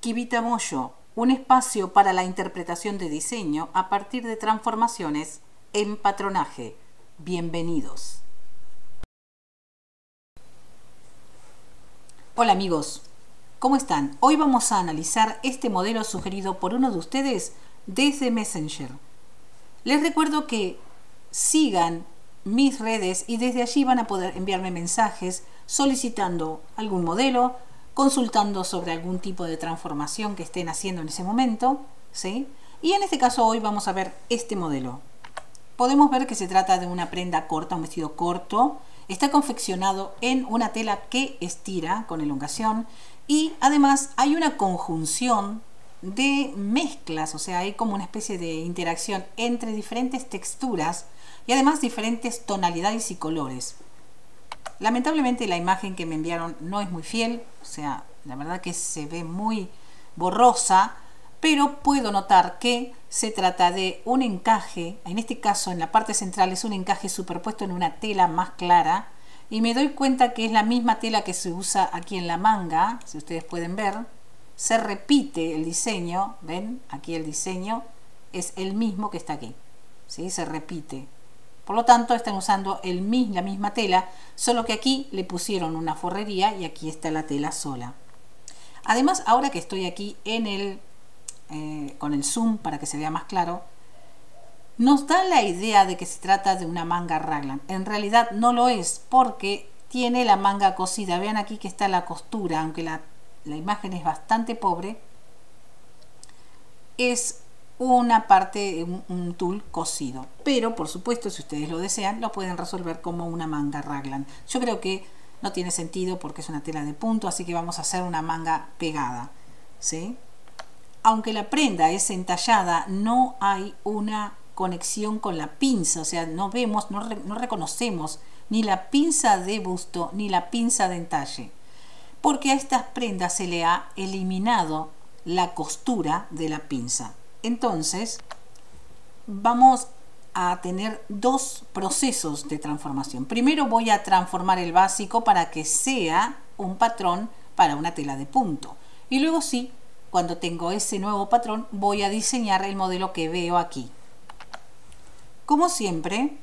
Kivita Moyo, un espacio para la interpretación de diseño a partir de transformaciones en patronaje. Bienvenidos. Hola amigos, ¿cómo están? Hoy vamos a analizar este modelo sugerido por uno de ustedes desde Messenger. Les recuerdo que sigan mis redes y desde allí van a poder enviarme mensajes solicitando algún modelo, consultando sobre algún tipo de transformación que estén haciendo en ese momento, ¿sí? Y en este caso hoy vamos a ver este modelo. Podemos ver que se trata de una prenda corta, un vestido corto. Está confeccionado en una tela que estira con elongación y además hay una conjunción de mezclas, o sea, hay como una especie de interacción entre diferentes texturas y además diferentes tonalidades y colores. Lamentablemente la imagen que me enviaron no es muy fiel, o sea, la verdad que se ve muy borrosa, pero puedo notar que se trata de un encaje, en este caso en la parte central es un encaje superpuesto en una tela más clara y me doy cuenta que es la misma tela que se usa aquí en la manga, si ustedes pueden ver, se repite el diseño, ven, aquí el diseño es el mismo que está aquí, ¿sí? Se repite. Por lo tanto, están usando la misma tela, solo que aquí le pusieron una forrería y aquí está la tela sola. Además, ahora que estoy aquí en con el zoom para que se vea más claro, nos da la idea de que se trata de una manga raglan. En realidad no lo es porque tiene la manga cosida. Vean aquí que está la costura, aunque la imagen es bastante pobre. Es una parte, un tul cosido, pero por supuesto si ustedes lo desean lo pueden resolver como una manga raglan. Yo creo que no tiene sentido porque es una tela de punto, así que vamos a hacer una manga pegada, ¿sí? Aunque la prenda es entallada no hay una conexión con la pinza, o sea, no vemos, no reconocemos ni la pinza de busto ni la pinza de entalle porque a estas prendas se le ha eliminado la costura de la pinza. Entonces, vamos a tener dos procesos de transformación. Primero voy a transformar el básico para que sea un patrón para una tela de punto. Y luego sí, cuando tengo ese nuevo patrón, voy a diseñar el modelo que veo aquí. Como siempre,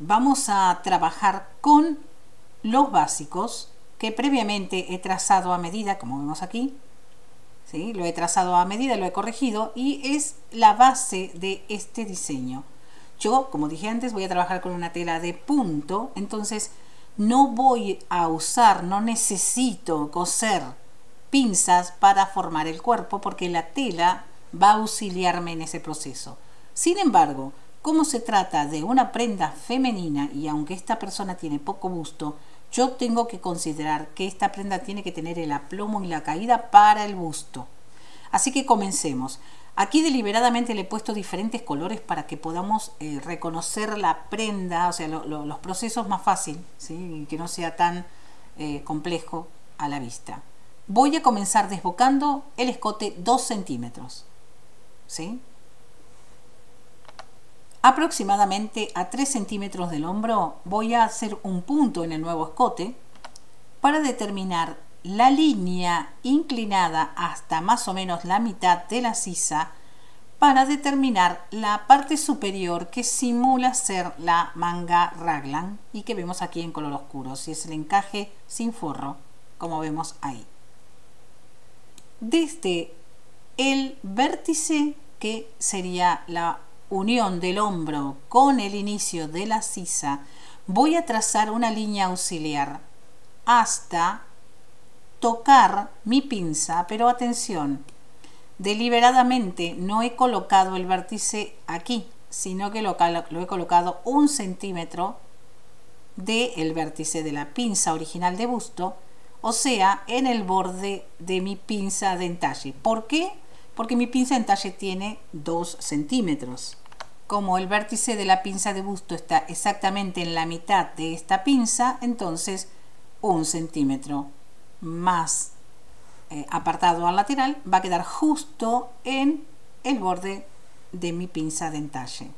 vamos a trabajar con los básicos que previamente he trazado a medida, como vemos aquí. ¿Sí? Lo he trazado a medida, lo he corregido y es la base de este diseño. Yo, como dije antes, voy a trabajar con una tela de punto, entonces no voy a usar, no necesito coser pinzas para formar el cuerpo porque la tela va a auxiliarme en ese proceso. Sin embargo, como se trata de una prenda femenina y aunque esta persona tiene poco busto, yo tengo que considerar que esta prenda tiene que tener el aplomo y la caída para el busto. Así que comencemos. Aquí deliberadamente le he puesto diferentes colores para que podamos reconocer la prenda, o sea, los procesos más fácil, ¿sí? Que no sea tan complejo a la vista. Voy a comenzar desbocando el escote 2 centímetros, ¿sí? Aproximadamente a 3 centímetros del hombro voy a hacer un punto en el nuevo escote para determinar la línea inclinada hasta más o menos la mitad de la sisa para determinar la parte superior que simula ser la manga raglan y que vemos aquí en color oscuro, si es el encaje sin forro, como vemos ahí. Desde el vértice que sería la unión del hombro con el inicio de la sisa, voy a trazar una línea auxiliar hasta tocar mi pinza, pero atención, deliberadamente no he colocado el vértice aquí, sino que lo he colocado 1 centímetro del vértice de la pinza original de busto, o sea, en el borde de mi pinza de entalle. ¿Por qué? Porque mi pinza de entalle tiene 2 centímetros. Como el vértice de la pinza de busto está exactamente en la mitad de esta pinza, entonces 1 centímetro más apartado al lateral va a quedar justo en el borde de mi pinza de entalle.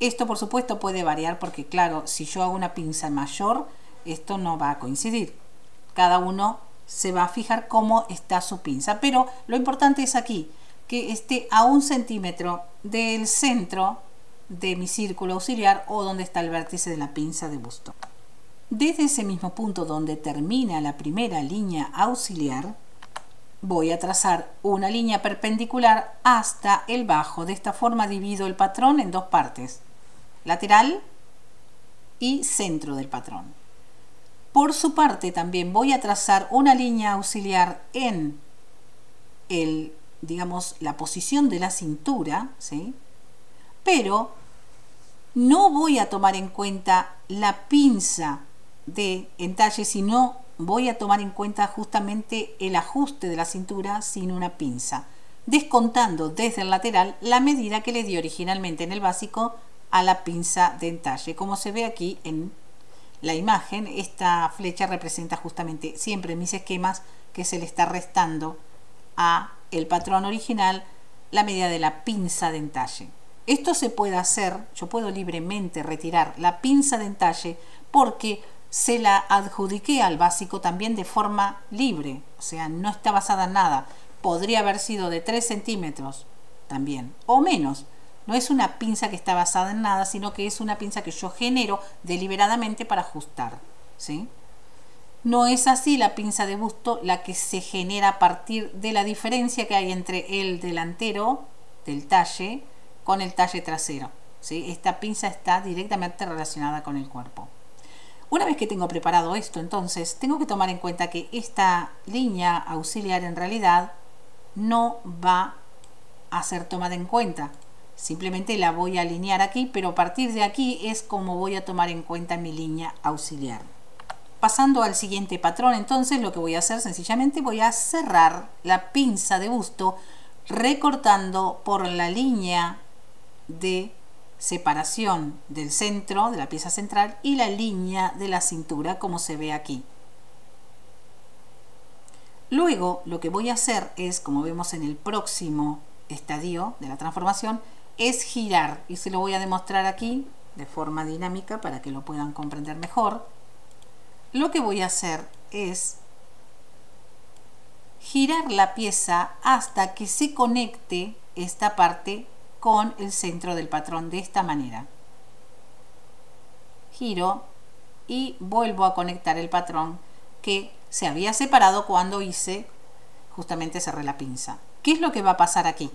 Esto por supuesto puede variar porque claro, si yo hago una pinza mayor, esto no va a coincidir. Cada uno se va a fijar cómo está su pinza, pero lo importante es aquí que esté a 1 centímetro del centro de mi círculo auxiliar o donde está el vértice de la pinza de busto. Desde ese mismo punto donde termina la primera línea auxiliar, voy a trazar una línea perpendicular hasta el bajo. De esta forma divido el patrón en dos partes, lateral y centro del patrón. Por su parte también voy a trazar una línea auxiliar en el, digamos, la posición de la cintura, ¿sí? Pero no voy a tomar en cuenta la pinza de entalle, sino voy a tomar en cuenta justamente el ajuste de la cintura sin una pinza, descontando desde el lateral la medida que le di originalmente en el básico a la pinza de entalle. Como se ve aquí en la imagen, esta flecha representa justamente siempre en mis esquemas que se le está restando a el patrón original la medida de la pinza de entalle. Esto se puede hacer, yo puedo libremente retirar la pinza de entalle porque se la adjudiqué al básico también de forma libre, o sea, no está basada en nada. Podría haber sido de 3 centímetros también, o menos. No es una pinza que está basada en nada, sino que es una pinza que yo genero deliberadamente para ajustar, ¿sí? No es así la pinza de busto, la que se genera a partir de la diferencia que hay entre el delantero del talle con el talle trasero, ¿sí? Esta pinza está directamente relacionada con el cuerpo. Una vez que tengo preparado esto, entonces tengo que tomar en cuenta que esta línea auxiliar en realidad no va a ser tomada en cuenta. Simplemente la voy a alinear aquí, pero a partir de aquí es como voy a tomar en cuenta mi línea auxiliar. Pasando al siguiente patrón, entonces lo que voy a hacer sencillamente voy a cerrar la pinza de busto recortando por la línea de separación del centro de la pieza central y la línea de la cintura, como se ve aquí. Luego lo que voy a hacer es, como vemos en el próximo estadio de la transformación, es girar, y se lo voy a demostrar aquí de forma dinámica para que lo puedan comprender mejor. Lo que voy a hacer es girar la pieza hasta que se conecte esta parte con el centro del patrón, de esta manera. Giro y vuelvo a conectar el patrón que se había separado cuando hice, justamente cerré la pinza. ¿Qué es lo que va a pasar aquí?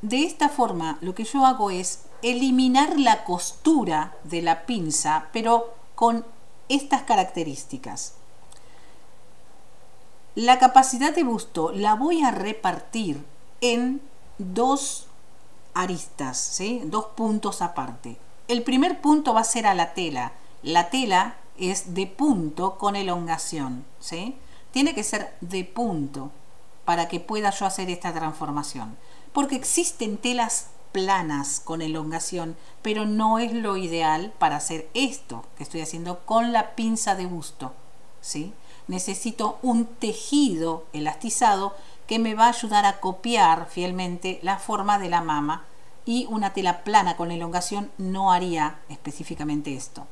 De esta forma lo que yo hago es eliminar la costura de la pinza, pero con estas características. La capacidad de busto la voy a repartir en dos aristas, ¿sí? Dos puntos aparte. El primer punto va a ser a la tela. La tela es de punto con elongación, ¿sí? Tiene que ser de punto para que pueda yo hacer esta transformación. Porque existen telas planas con elongación, pero no es lo ideal para hacer esto que estoy haciendo con la pinza de busto, ¿sí? Necesito un tejido elastizado que me va a ayudar a copiar fielmente la forma de la mama, y una tela plana con elongación no haría específicamente esto.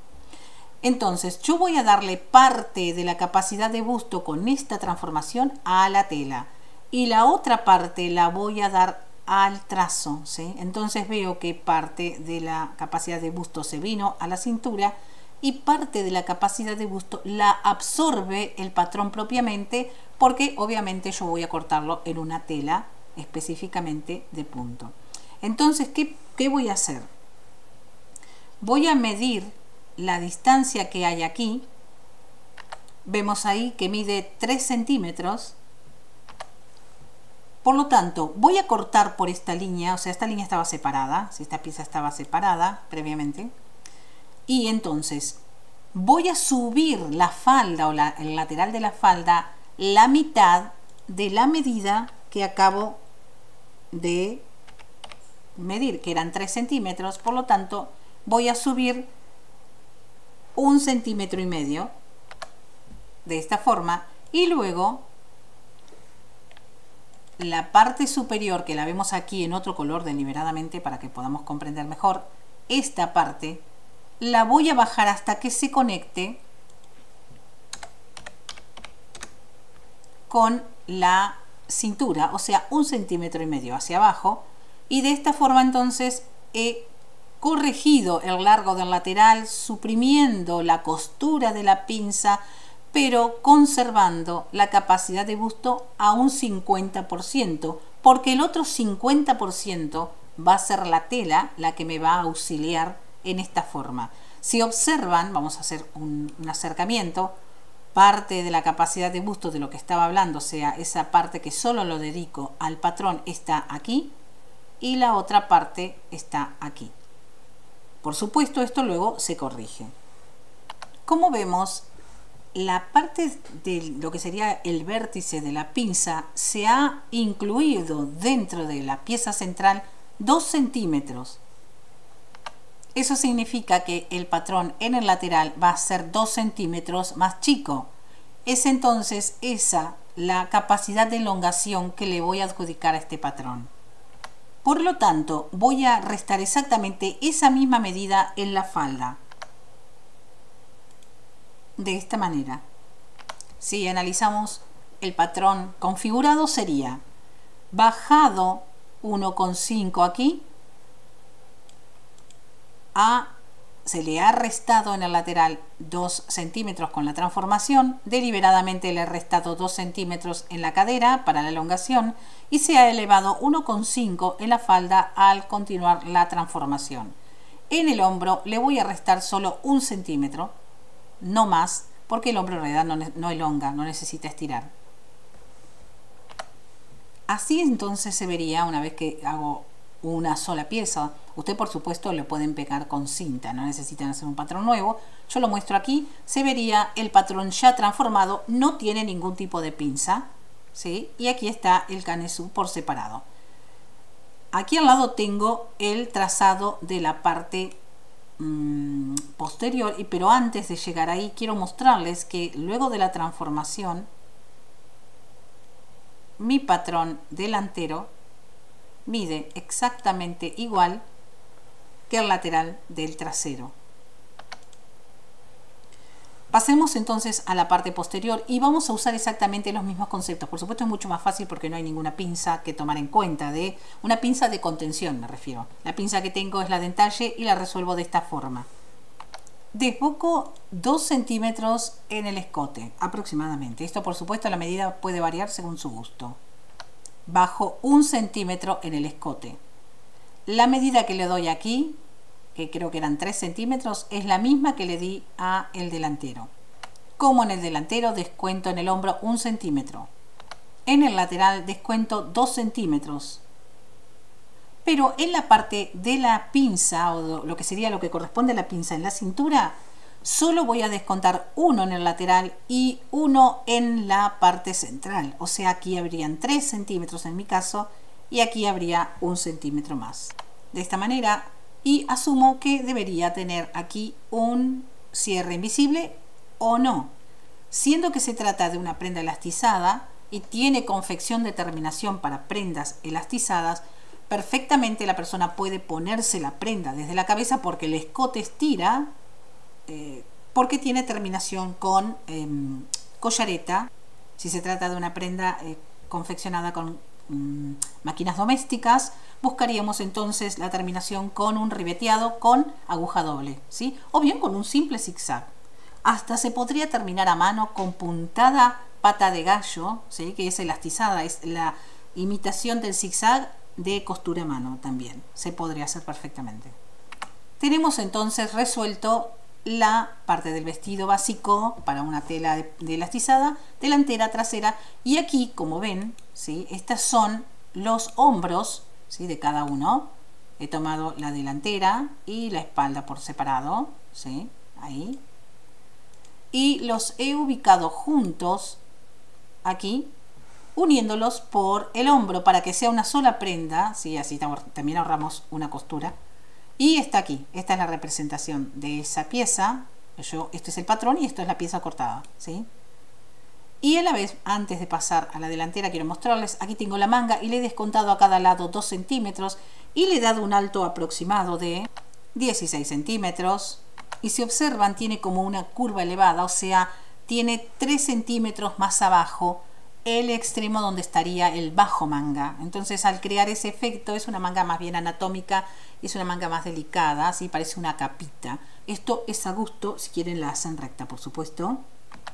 Entonces yo voy a darle parte de la capacidad de busto con esta transformación a la tela, y la otra parte la voy a dar al trazo, ¿sí? Entonces veo que parte de la capacidad de busto se vino a la cintura y parte de la capacidad de busto la absorbe el patrón propiamente, porque obviamente yo voy a cortarlo en una tela específicamente de punto. Entonces, ¿qué voy a hacer? Voy a medir la distancia que hay aquí. Vemos ahí que mide 3 centímetros. Por lo tanto, voy a cortar por esta línea, o sea, esta línea estaba separada, si esta pieza estaba separada previamente. Y entonces voy a subir la falda o el lateral de la falda la mitad de la medida que acabo de medir, que eran 3 centímetros. Por lo tanto, voy a subir 1,5 centímetros de esta forma, y luego la parte superior, que la vemos aquí en otro color deliberadamente para que podamos comprender mejor, esta parte la voy a bajar hasta que se conecte con la cintura, o sea, 1,5 centímetros hacia abajo, y de esta forma entonces he corregido el largo del lateral, suprimiendo la costura de la pinza, pero conservando la capacidad de busto a un 50%, porque el otro 50% va a ser la tela la que me va a auxiliar en esta forma. Si observan, vamos a hacer un acercamiento, parte de la capacidad de busto de lo que estaba hablando, o sea, esa parte que solo lo dedico al patrón está aquí y la otra parte está aquí. Por supuesto, esto luego se corrige. Como vemos, la parte de lo que sería el vértice de la pinza se ha incluido dentro de la pieza central 2 centímetros. Eso significa que el patrón en el lateral va a ser 2 centímetros más chico. Es entonces esa la capacidad de elongación que le voy a adjudicar a este patrón. Por lo tanto, voy a restar exactamente esa misma medida en la falda. De esta manera. Si analizamos el patrón configurado, sería bajado 1,5 aquí, se le ha restado en el lateral 2 centímetros con la transformación, deliberadamente le he restado 2 centímetros en la cadera para la elongación y se ha elevado 1,5 en la falda al continuar la transformación. En el hombro le voy a restar solo 1 centímetro, no más, porque el hombro en realidad no elonga, no necesita estirar. Así entonces se vería una vez que hago una sola pieza. Usted, por supuesto, lo pueden pegar con cinta, no necesitan hacer un patrón nuevo. Yo lo muestro aquí, se vería el patrón ya transformado, no tiene ningún tipo de pinza, ¿sí? Y aquí está el canesú por separado. Aquí al lado tengo el trazado de la parte posterior, pero antes de llegar ahí quiero mostrarles que luego de la transformación mi patrón delantero mide exactamente igual que el lateral del trasero. Pasemos entonces a la parte posterior y vamos a usar exactamente los mismos conceptos. Por supuesto, es mucho más fácil porque no hay ninguna pinza que tomar en cuenta, de una pinza de contención me refiero. La pinza que tengo es la de entalle y la resuelvo de esta forma. Desboco 2 centímetros en el escote aproximadamente. Esto, por supuesto, la medida puede variar según su gusto. Bajo 1 centímetro en el escote. La medida que le doy aquí, que creo que eran 3 centímetros, es la misma que le di a el delantero. Como en el delantero, descuento en el hombro 1 centímetro. En el lateral descuento 2 centímetros. Pero en la parte de la pinza, o lo que sería lo que corresponde a la pinza en la cintura, solo voy a descontar 1 en el lateral y 1 en la parte central. O sea, aquí habrían 3 centímetros en mi caso y aquí habría 1 centímetro más. De esta manera, y asumo que debería tener aquí un cierre invisible o no. Siendo que se trata de una prenda elastizada y tiene confección de terminación para prendas elastizadas, perfectamente la persona puede ponerse la prenda desde la cabeza porque el escote estira, porque tiene terminación con collareta. Si se trata de una prenda confeccionada con máquinas domésticas, buscaríamos entonces la terminación con un ribeteado con aguja doble, ¿sí? O bien con un simple zigzag. Hasta se podría terminar a mano con puntada pata de gallo, ¿sí? Que es elastizada, es la imitación del zigzag de costura a mano también. Se podría hacer perfectamente. Tenemos entonces resuelto la parte del vestido básico para una tela de elastizada, delantera, trasera, y aquí, como ven, ¿sí? Estos son los hombros, ¿sí? De cada uno. He tomado la delantera y la espalda por separado, ¿sí? Ahí, y los he ubicado juntos aquí, uniéndolos por el hombro para que sea una sola prenda, ¿sí? Así también ahorramos una costura. Y está aquí, esta es la representación de esa pieza. Esto es el patrón y esto es la pieza cortada, ¿sí? Y a la vez, antes de pasar a la delantera, quiero mostrarles, aquí tengo la manga y le he descontado a cada lado 2 centímetros y le he dado un alto aproximado de 16 centímetros. Y si observan, tiene como una curva elevada, o sea, tiene 3 centímetros más abajo el extremo donde estaría el bajo manga. Entonces, al crear ese efecto, es una manga más bien anatómica, es una manga más delicada, así parece una capita. Esto es a gusto, si quieren la hacen recta, por supuesto.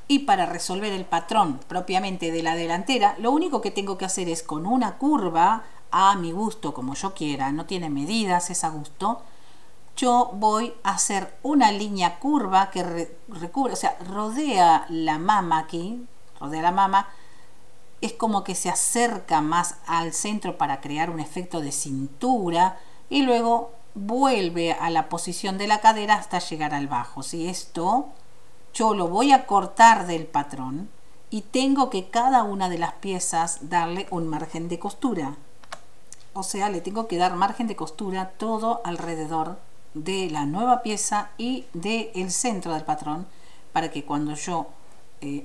Y para resolver el patrón propiamente de la delantera, lo único que tengo que hacer es con una curva a mi gusto, como yo quiera, no tiene medidas, es a gusto. Yo voy a hacer una línea curva que recubre, o sea, rodea la mama aquí, rodea la mama. Es como que se acerca más al centro para crear un efecto de cintura y luego vuelve a la posición de la cadera hasta llegar al bajo. ¿Sí? Esto yo lo voy a cortar del patrón y tengo que cada una de las piezas darle un margen de costura. O sea, le tengo que dar margen de costura todo alrededor de la nueva pieza y del centro del patrón para que cuando yo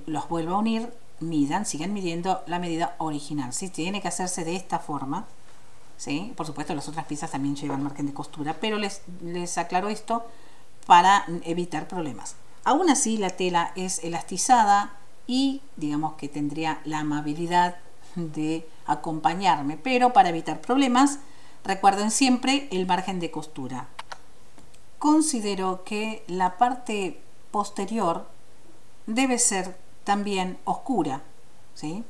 los vuelva a unir, midan, sigan midiendo la medida original. ¿Sí? Tiene que hacerse de esta forma. ¿Sí? Por supuesto, las otras piezas también llevan margen de costura, pero les aclaro esto para evitar problemas. Aún así, la tela es elastizada y digamos que tendría la amabilidad de acompañarme, pero para evitar problemas, recuerden siempre el margen de costura. Considero que la parte posterior debe ser también oscura, ¿sí?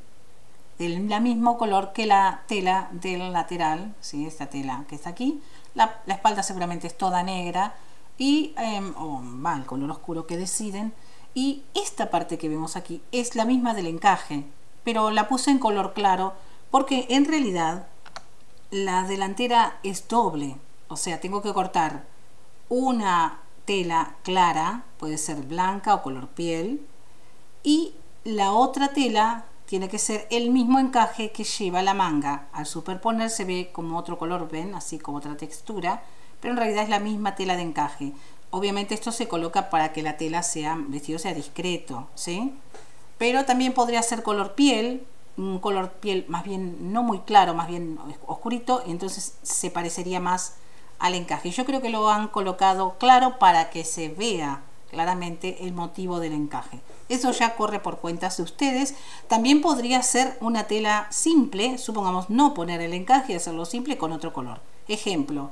Del mismo color que la tela del lateral, ¿sí? Esta tela que está aquí, la espalda seguramente es toda negra y va el color oscuro que deciden, y esta parte que vemos aquí es la misma del encaje, pero la puse en color claro porque en realidad la delantera es doble, o sea, tengo que cortar una tela clara, puede ser blanca o color piel, y la otra tela tiene que ser el mismo encaje que lleva la manga. Al superponer se ve como otro color, ven, así como otra textura, pero en realidad es la misma tela de encaje. Obviamente esto se coloca para que la tela sea, el vestido sea discreto, ¿sí? Pero también podría ser color piel, un color piel más bien no muy claro, más bien oscurito, entonces se parecería más al encaje. Yo creo que lo han colocado claro para que se vea claramente el motivo del encaje. Eso ya corre por cuenta de ustedes. También podría ser una tela simple, supongamos no poner el encaje y hacerlo simple con otro color. Ejemplo,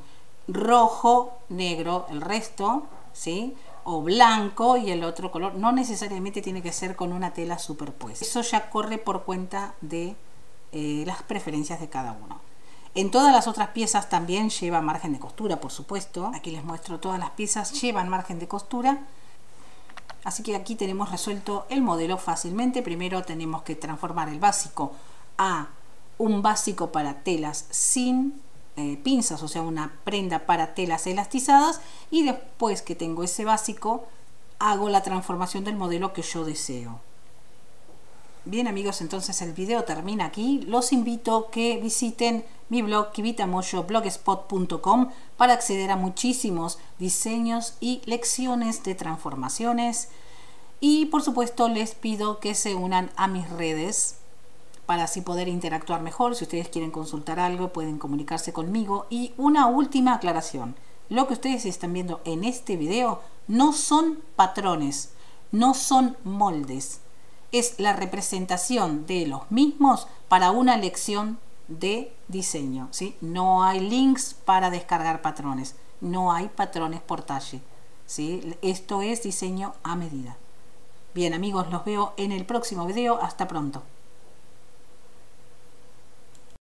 rojo, negro, el resto, ¿sí? O blanco y el otro color. No necesariamente tiene que ser con una tela superpuesta. Eso ya corre por cuenta de las preferencias de cada uno. En todas las otras piezas también lleva margen de costura, por supuesto. Aquí les muestro todas las piezas, llevan margen de costura. Así que aquí tenemos resuelto el modelo fácilmente. Primero tenemos que transformar el básico a un básico para telas sin pinzas, o sea, una prenda para telas elastizadas. Y después que tengo ese básico, hago la transformación del modelo que yo deseo. Bien amigos, entonces el video termina aquí. Los invito a que visiten mi blog kivitamoyo.blogspot.com para acceder a muchísimos diseños y lecciones de transformaciones. Y por supuesto les pido que se unan a mis redes para así poder interactuar mejor. Si ustedes quieren consultar algo, pueden comunicarse conmigo. Y una última aclaración. Lo que ustedes están viendo en este video no son patrones, no son moldes. Es la representación de los mismos para una lección de diseño, ¿sí? No hay links para descargar patrones, no hay patrones por talle, ¿sí? Esto es diseño a medida. Bien amigos, los veo en el próximo video. Hasta pronto.